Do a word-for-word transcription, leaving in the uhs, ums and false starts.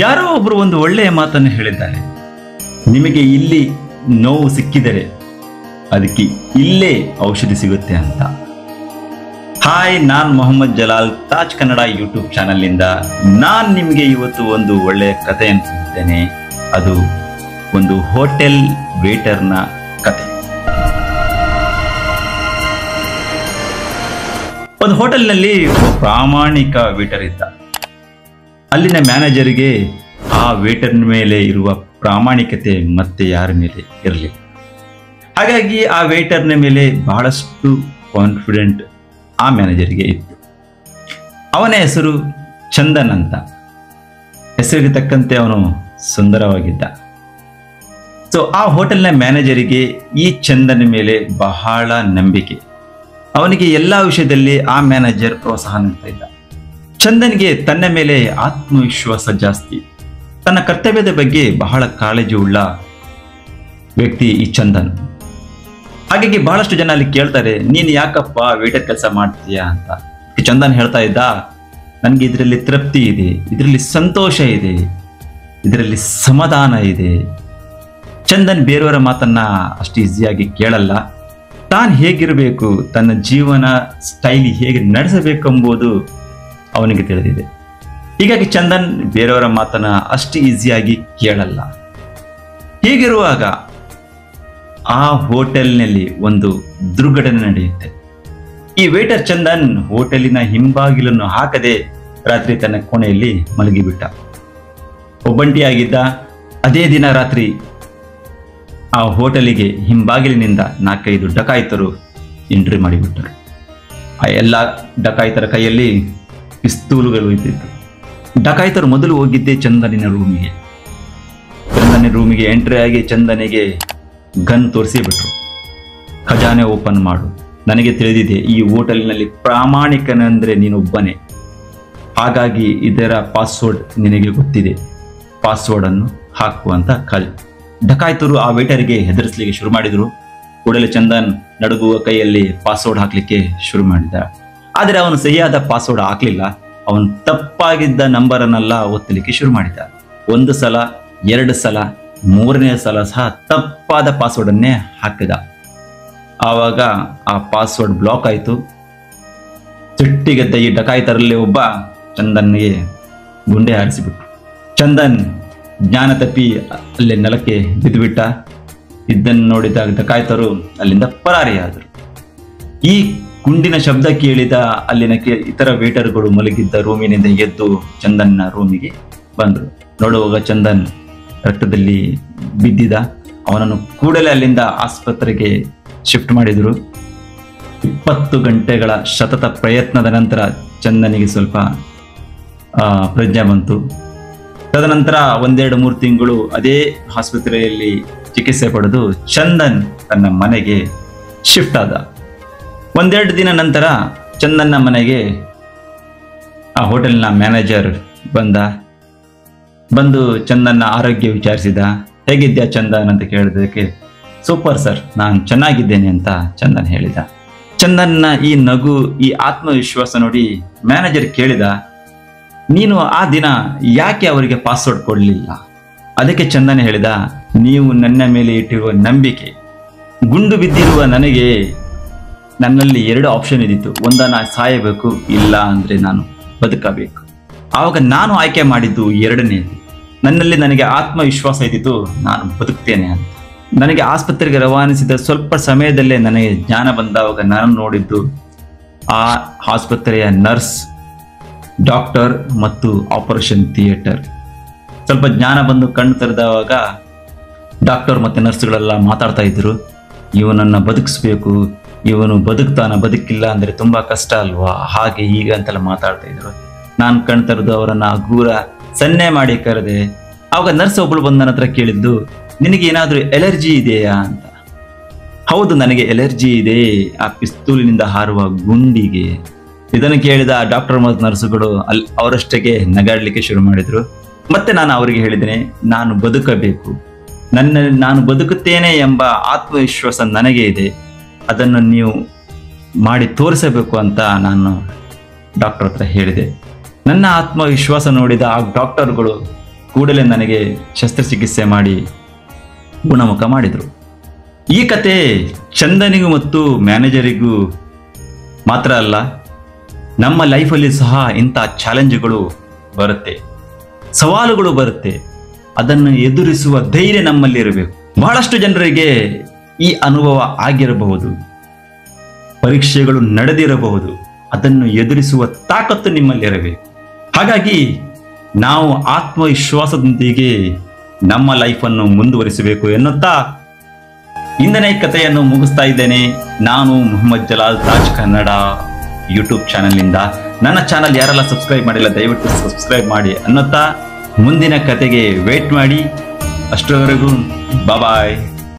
ಯಾರೋ ಒಬ್ಬರು ಒಂದು ಒಳ್ಳೆಯ ಮಾತನ್ನು ಹೇಳಿದ್ದಾರೆ, ನಿಮಗೆ ಇಲ್ಲಿ ನೋವು ಸಿಕ್ಕಿದರೆ ಅದಕ್ಕೆ ಇಲ್ಲೇ ಔಷಧಿ ಸಿಗುತ್ತೆ ಅಂತ. ಹಾಯ್, ನಾನು ಮೊಹಮ್ಮದ್ ಜಲಾಲ್ ತಾಜ್ ಕನ್ನಡ ಯೂಟ್ಯೂಬ್ ಚಾನಲ್ನಿಂದ ನಾನು ನಿಮಗೆ ಇವತ್ತು ಒಂದು ಒಳ್ಳೆಯ ಕಥೆಯನ್ನು ಹೇಳಿದ್ದೇನೆ. ಅದು ಒಂದು ಹೋಟೆಲ್ ವೇಟರ್ನ ಕಥೆ. ಒಂದು ಹೋಟೆಲ್ನಲ್ಲಿ ಪ್ರಾಮಾಣಿಕ ವೇಟರ್ ಇದ್ದ. ಅಲ್ಲಿನ ಮ್ಯಾನೇಜರ್ಗೆ ಆ ವೇಟರ್ನ ಮೇಲೆ ಇರುವ ಪ್ರಾಮಾಣಿಕತೆ ಮತ್ತೆ ಯಾರ ಮೇಲೆ ಇರಲಿ, ಹಾಗಾಗಿ ಆ ವೇಟರ್ನ ಮೇಲೆ ಬಹಳಷ್ಟು ಕಾನ್ಫಿಡೆಂಟ್ ಆ ಮ್ಯಾನೇಜರ್ಗೆ ಇತ್ತು. ಅವನ ಹೆಸರು ಚಂದನ್ ಅಂತ. ಹೆಸರಿಗೆ ತಕ್ಕಂತೆ ಅವನು ಸುಂದರವಾಗಿದ್ದ. ಸೊ ಆ ಹೋಟೆಲ್ನ ಮ್ಯಾನೇಜರಿಗೆ ಈ ಚಂದನ್ ಮೇಲೆ ಬಹಳ ನಂಬಿಕೆ. ಅವನಿಗೆ ಎಲ್ಲ ವಿಷಯದಲ್ಲಿ ಆ ಮ್ಯಾನೇಜರ್ ಪ್ರೋತ್ಸಾಹ ನೀಡ್ತಾ ಇದ್ದ. ಚಂದನ್ಗೆ ತನ್ನ ಮೇಲೆ ಆತ್ಮವಿಶ್ವಾಸ ಜಾಸ್ತಿ. ತನ್ನ ಕರ್ತವ್ಯದ ಬಗ್ಗೆ ಬಹಳ ಕಾಳಜಿ ಉಳ್ಳ ವ್ಯಕ್ತಿ ಈ ಚಂದನ್. ಹಾಗಾಗಿ ಬಹಳಷ್ಟು ಜನ ಅಲ್ಲಿ ಕೇಳ್ತಾರೆ, ನೀನು ಯಾಕಪ್ಪ ವೇಟರ್ ಕೆಲಸ ಮಾಡ್ತೀಯಾ ಅಂತ. ಚಂದನ್ ಹೇಳ್ತಾ ಇದ್ದ, ನನಗೆ ಇದರಲ್ಲಿ ತೃಪ್ತಿ ಇದೆ, ಇದರಲ್ಲಿ ಸಂತೋಷ ಇದೆ, ಇದರಲ್ಲಿ ಸಮಾಧಾನ ಇದೆ. ಚಂದನ್ ಬೇರೆಯವರ ಮಾತನ್ನ ಅಷ್ಟು ಈಸಿಯಾಗಿ ಕೇಳಲ್ಲ. ತಾನು ಹೇಗಿರಬೇಕು, ತನ್ನ ಜೀವನ ಸ್ಟೈಲ್ ಹೇಗೆ ನಡೆಸಬೇಕೆಂಬುದು ಅವನಿಗೆ ತಿಳಿದಿದೆ. ಹೀಗಾಗಿ ಚಂದನ್ ಬೇರೆಯವರ ಮಾತನ್ನ ಅಷ್ಟು ಈಸಿಯಾಗಿ ಕೇಳಲ್ಲ. ಹೀಗಿರುವಾಗ ಆ ಹೋಟೆಲ್ನಲ್ಲಿ ಒಂದು ದುರ್ಘಟನೆ ನಡೆಯುತ್ತೆ. ಈ ವೇಟರ್ ಚಂದನ್ ಹೋಟೆಲಿನ ಹಿಂಬಾಗಿಲನ್ನು ಹಾಕದೆ ರಾತ್ರಿ ತನ್ನ ಕೋಣೆಯಲ್ಲಿ ಮಲಗಿಬಿಟ್ಟ. ಒಬ್ಬಂಟಿಯಾಗಿದ್ದ. ಅದೇ ದಿನ ರಾತ್ರಿ ಆ ಹೋಟೆಲಿಗೆ ಹಿಂಬಾಗಿಲಿನಿಂದ ನಾಲ್ಕೈದು ಡಕಾಯಿತರು ಎಂಟ್ರಿ ಮಾಡಿಬಿಟ್ಟರು. ಆ ಎಲ್ಲ ಡಕಾಯಿತರ ಕೈಯಲ್ಲಿ ಪಿಸ್ತೂಲುಗಳು ಇದ್ದಿತ್ತು. ಡಕಾಯಿತರು ಮೊದಲು ಹೋಗಿದ್ದೆ ಚಂದನಿನ ರೂಮಿಗೆ. ಚಂದನ ರೂಮಿಗೆ ಎಂಟ್ರಿ ಆಗಿ ಚಂದನಿಗೆ ಗನ್ ತೋರಿಸಿಬಿಟ್ರು. ಖಜಾನೆ ಓಪನ್ ಮಾಡು, ನನಗೆ ತಿಳಿದಿದೆ ಈ ಹೋಟೆಲ್ನಲ್ಲಿ ಪ್ರಾಮಾಣಿಕನಂದ್ರೆ ನೀನೊಬ್ಬನೇ, ಹಾಗಾಗಿ ಇದರ ಪಾಸ್ವರ್ಡ್ ನಿನಗೆ ಗೊತ್ತಿದೆ, ಪಾಸ್ವರ್ಡನ್ನು ಹಾಕುವಂತ ಕಲ್. ಡಕಾಯಿತರು ಆ ವೇಟರ್ಗೆ ಹೆದರಿಸಲಿಕ್ಕೆ ಶುರು ಮಾಡಿದ್ರು. ಕೂಡಲೇ ಚಂದನ್ ನಡುಗುವ ಕೈಯಲ್ಲಿ ಪಾಸ್ವರ್ಡ್ ಹಾಕ್ಲಿಕ್ಕೆ ಶುರು ಮಾಡಿದ. ಆದರೆ ಅವನು ಸರಿಯಾದ ಪಾಸ್ವರ್ಡ್ ಹಾಕ್ಲಿಲ್ಲ. ಅವನು ತಪ್ಪಾಗಿದ್ದ ನಂಬರನ್ನೆಲ್ಲ ಒತ್ತಲಿಕ್ಕೆ ಶುರು ಮಾಡಿದ. ಒಂದು ಸಲ, ಎರಡು ಸಲ, ಮೂರನೇ ಸಲ ಸಹ ತಪ್ಪಾದ ಪಾಸ್ವರ್ಡ್ ಅನ್ನೇ ಹಾಕಿದ. ಆವಾಗ ಆ ಪಾಸ್ವರ್ಡ್ ಬ್ಲಾಕ್ ಆಯಿತು. ಸಿಟ್ಟಿಗೆದ್ದ ಈ ಡಕಾಯಿತರಲ್ಲಿ ಒಬ್ಬ ಚಂದನ್ಗೆ ಗುಂಡೆ ಹಾರಿಸಿಬಿಟ್ರು. ಚಂದನ್ ಜ್ಞಾನ ತಪ್ಪಿ ಅಲ್ಲಿ ನೆಲಕ್ಕೆ ಬಿದ್ದುಬಿಟ್ಟ. ಇದನ್ನು ನೋಡಿದಾಗ ಡಕಾಯಿತರು ಅಲ್ಲಿಂದ ಪರಾರಿಯಾದರು. ಈ ಗುಂಡಿನ ಶಬ್ದ ಕೇಳಿದ ಅಲ್ಲಿನ ಇತರ ವೇಟರ್ಗಳು ಮಲಗಿದ್ದ ರೂಮಿನಿಂದ ಎದ್ದು ಚಂದನ್ನ ರೂಮಿಗೆ ಬಂದರು. ನೋಡುವಾಗ ಚಂದನ್ ರಕ್ತದಲ್ಲಿ ಬಿದ್ದಿದ್ದ. ಅವನನ್ನು ಕೂಡಲೇ ಅಲ್ಲಿಂದ ಆಸ್ಪತ್ರೆಗೆ ಶಿಫ್ಟ್ ಮಾಡಿದರು. ಇಪ್ಪತ್ತು ಗಂಟೆಗಳ ಸತತ ಪ್ರಯತ್ನದ ನಂತರ ಚಂದನಿಗೆ ಸ್ವಲ್ಪ ಪ್ರಜ್ಞೆ ಬಂತು. ತದನಂತರ ಒಂದೆರಡು ಮೂರು ತಿಂಗಳು ಅದೇ ಆಸ್ಪತ್ರೆಯಲ್ಲಿ ಚಿಕಿತ್ಸೆ ಪಡೆದು ಚಂದನ್ ತನ್ನ ಮನೆಗೆ ಶಿಫ್ಟ್ ಆದ. ಒಂದೆರಡು ದಿನ ನಂತರ ಚಂದನ್ನ ಮನೆಗೆ ಆ ಹೋಟೆಲ್ನ ಮ್ಯಾನೇಜರ್ ಬಂದ. ಬಂದು ಚಂದನ್ನ ಆರೋಗ್ಯ ವಿಚಾರಿಸಿದ. ಹೇಗಿದ್ಯಾ ಚಂದನ್ ಅಂತ ಕೇಳಿದಕ್ಕೆ, ಸೂಪರ್ ಸರ್, ನಾನು ಚೆನ್ನಾಗಿದ್ದೇನೆ ಅಂತ ಚಂದನ್ ಹೇಳಿದ. ಚಂದನ್ನ ಈ ನಗು, ಈ ಆತ್ಮವಿಶ್ವಾಸ ನೋಡಿ ಮ್ಯಾನೇಜರ್ ಕೇಳಿದ, ನೀನು ಆ ದಿನ ಯಾಕೆ ಅವರಿಗೆ ಪಾಸ್ವರ್ಡ್ ಕೊಡಲಿಲ್ಲ? ಅದಕ್ಕೆ ಚಂದನ್ ಹೇಳಿದ, ನೀವು ನನ್ನ ಮೇಲೆ ಇಟ್ಟಿರುವ ನಂಬಿಕೆ, ಗುಂಡು ಬಿದ್ದಿರುವ ನನಗೆ ನನ್ನಲ್ಲಿ ಎರಡು ಆಪ್ಷನ್ ಇದ್ದಿತ್ತು. ಒಂದನ್ನು ಸಾಯಬೇಕು, ಇಲ್ಲ ಅಂದರೆ ನಾನು ಬದುಕಬೇಕು. ಆವಾಗ ನಾನು ಆಯ್ಕೆ ಮಾಡಿದ್ದು ಎರಡನೇದು. ನನ್ನಲ್ಲಿ ನನಗೆ ಆತ್ಮವಿಶ್ವಾಸ ಇದ್ದಿತ್ತು, ನಾನು ಬದುಕ್ತೇನೆ ಅಂತ. ನನಗೆ ಆಸ್ಪತ್ರೆಗೆ ರವಾನಿಸಿದ ಸ್ವಲ್ಪ ಸಮಯದಲ್ಲೇ ನನಗೆ ಜ್ಞಾನ ಬಂದಾವಾಗ ನಾನು ನೋಡಿದ್ದು ಆ ಆಸ್ಪತ್ರೆಯ ನರ್ಸ್, ಡಾಕ್ಟರ್ ಮತ್ತು ಆಪರೇಷನ್ ಥಿಯೇಟರ್. ಸ್ವಲ್ಪ ಜ್ಞಾನ ಬಂದು ಕಣ್ಣು ತೆರೆದವಾಗ ಡಾಕ್ಟರ್ ಮತ್ತು ನರ್ಸ್ಗಳೆಲ್ಲ ಮಾತಾಡ್ತಾ ಇದ್ದರು, ಇವನನ್ನು ಬದುಕಿಸ್ಬೇಕು, ಇವನು ಬದುಕ್ತಾನ, ಬದುಕಿಲ್ಲ ಅಂದರೆ ತುಂಬ ಕಷ್ಟ ಅಲ್ವಾ, ಹಾಗೆ ಹೀಗೆ ಅಂತೆಲ್ಲ ಮಾತಾಡ್ತಾ ಇದ್ರು. ನಾನು ಕಣ್ಣು ತೆರೆದು ಅವರನ್ನು ಹಗುರ ಸನ್ನೆ ಮಾಡಿ ಕರೆದೆ. ಆವಾಗ ನರ್ಸ್ ಒಬ್ಬಳು ಬಂದು ನನ್ನ ಹತ್ರ ಕೇಳಿದ್ದು, ನಿನಗೆ ಏನಾದರೂ ಎಲರ್ಜಿ ಇದೆಯಾ ಅಂತ. ಹೌದು, ನನಗೆ ಎಲರ್ಜಿ ಇದೆ ಆ ಪಿಸ್ತೂಲಿನಿಂದ ಹಾರುವ ಗುಂಡಿಗೆ. ಇದನ್ನು ಕೇಳಿದ ಡಾಕ್ಟರ್ ಮತ್ತು ನರ್ಸುಗಳು ಅಲ್ಲಿ ಅವರಷ್ಟಕ್ಕೆ ನಗಾಡ್ಲಿಕ್ಕೆ ಶುರು ಮಾಡಿದರು. ಮತ್ತೆ ನಾನು ಅವರಿಗೆ ಹೇಳಿದ್ದೇನೆ, ನಾನು ಬದುಕಬೇಕು, ನನ್ನ ನಾನು ಬದುಕುತ್ತೇನೆ ಎಂಬ ಆತ್ಮವಿಶ್ವಾಸ ನನಗೆ ಇದೆ, ಅದನ್ನು ನೀವು ಮಾಡಿ ತೋರಿಸಬೇಕು ಅಂತ ನಾನು ಡಾಕ್ಟರ್ ಹತ್ರ ಹೇಳಿದೆ. ನನ್ನ ಆತ್ಮವಿಶ್ವಾಸ ನೋಡಿದ ಆ ಡಾಕ್ಟರ್ಗಳು ಕೂಡಲೇ ನನಗೆ ಶಸ್ತ್ರಚಿಕಿತ್ಸೆ ಮಾಡಿ ಗುಣಮುಖ ಮಾಡಿದರು। ಈ ಕತೆ ಚಂದನಿಗೂ ಮತ್ತು ಮ್ಯಾನೇಜರಿಗೂ ಮಾತ್ರ ಅಲ್ಲ, ನಮ್ಮ ಲೈಫಲ್ಲಿ ಸಹ ಇಂಥ ಚಾಲೆಂಜ್ಗಳು ಬರುತ್ತೆ, ಸವಾಲುಗಳು ಬರುತ್ತೆ, ಅದನ್ನು ಎದುರಿಸುವ ಧೈರ್ಯ ನಮ್ಮಲ್ಲಿ ಇರಬೇಕು। ಬಹಳಷ್ಟು ಜನರಿಗೆ ಈ ಅನುಭವ ಆಗಿರಬಹುದು, ಪರೀಕ್ಷೆಗಳು ನಡೆದಿರಬಹುದು, ಅದನ್ನು ಎದುರಿಸುವ ತಾಕತ್ತು ನಿಮ್ಮಲ್ಲಿ ಇರಬೇಕು। ಹಾಗಾಗಿ ನಾವು ಆತ್ಮವಿಶ್ವಾಸದೊಂದಿಗೆ ನಮ್ಮ ಲೈಫನ್ನು ಮುಂದುವರಿಸಬೇಕು ಎನ್ನುತ್ತಾ ಇಂದಿನ ಕಥೆಯನ್ನು ಮುಗಿಸ್ತಾ ಇದ್ದೇನೆ। ನಾನು ಮೊಹಮ್ಮದ್ ಜಲಾಲ್ ತಾಜ್ ಕನ್ನಡ ಯೂಟ್ಯೂಬ್ ಚಾನಲ್ನಿಂದ। ನನ್ನ ಚಾನಲ್ ಯಾರೆಲ್ಲ ಸಬ್ಸ್ಕ್ರೈಬ್ ಮಾಡಿಲ್ಲ ದಯವಿಟ್ಟು ಸಬ್ಸ್ಕ್ರೈಬ್ ಮಾಡಿ ಅನ್ನುತ್ತಾ ಮುಂದಿನ ಕತೆಗೆ ವೇಟ್ ಮಾಡಿ। ಅಷ್ಟರವರೆಗೂ ಬಾಯ್ ಬಾಯ್।